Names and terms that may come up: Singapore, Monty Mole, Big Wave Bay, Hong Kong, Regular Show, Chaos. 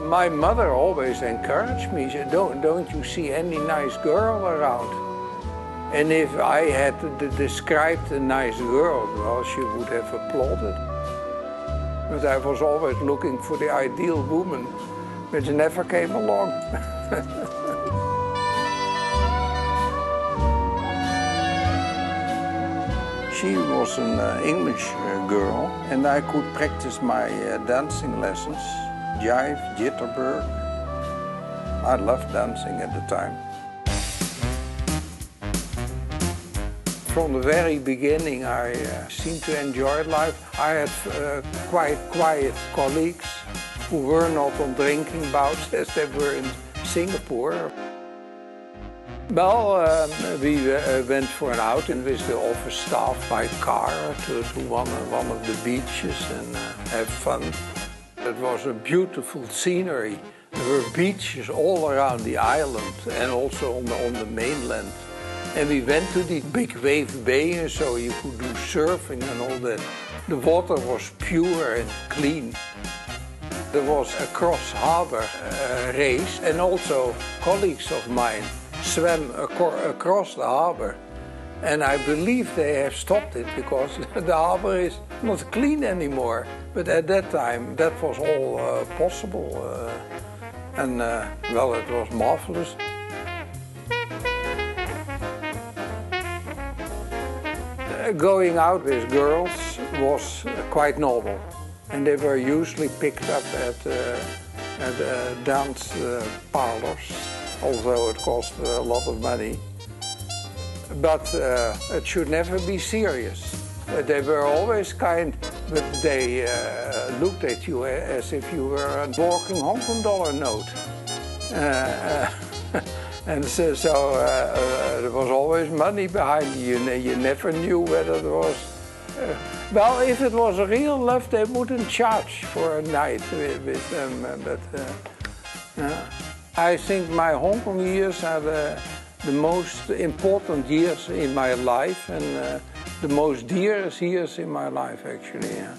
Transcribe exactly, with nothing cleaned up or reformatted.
my mother always encouraged me, she said, don't, don't you see any nice girl around? And if I had described a nice girl, well, she would have applauded. But I was always looking for the ideal woman, which never came along. She was an uh, English uh, girl, and I could practice my uh, dancing lessons, jive, jitterbug. I loved dancing at the time. From the very beginning, I uh, seemed to enjoy life. I had uh, quite quiet colleagues who were not on drinking bouts as they were in Singapore. Well, uh, we uh, went for an outing with the office staff by car to, to one, one of the beaches and uh, have fun. It was a beautiful scenery. There were beaches all around the island and also on the, on the mainland. And we went to the Big Wave Bay, and so you could do surfing and all that. The water was pure and clean. There was a cross-harbor uh, race, and also colleagues of mine swam across the harbor, and I believe they have stopped it because the harbor is not clean anymore. But at that time, that was all uh, possible, uh, and uh, well, it was marvelous. Uh, going out with girls was uh, quite normal, and they were usually picked up at, uh, at uh, dance uh, parlors. Although it cost a lot of money. But uh, it should never be serious. Uh, they were always kind, but they uh, looked at you as if you were a walking Hong Kong dollar note. Uh, uh, and so, so uh, uh, there was always money behind you, and you never knew whether it was... Uh, well, if it was real love, they wouldn't charge for a night with, with them, but... Uh, uh, I think my Hong Kong years are the, the most important years in my life and uh, the most dearest years in my life, actually. Yeah.